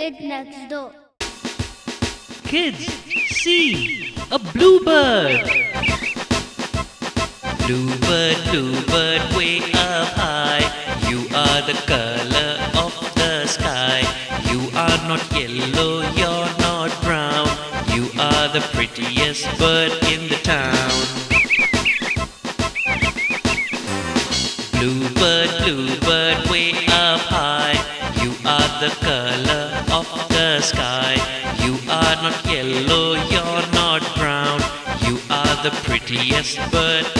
Kid Next Door. Kids, see a bluebird. Bluebird, bluebird, way up high. You are the color of the sky. You are not yellow, you're not brown. You are the prettiest bird in the town. Bluebird, bluebird, way up high. You are the color of the sky. You are not yellow, you're not brown. You are the prettiest bird.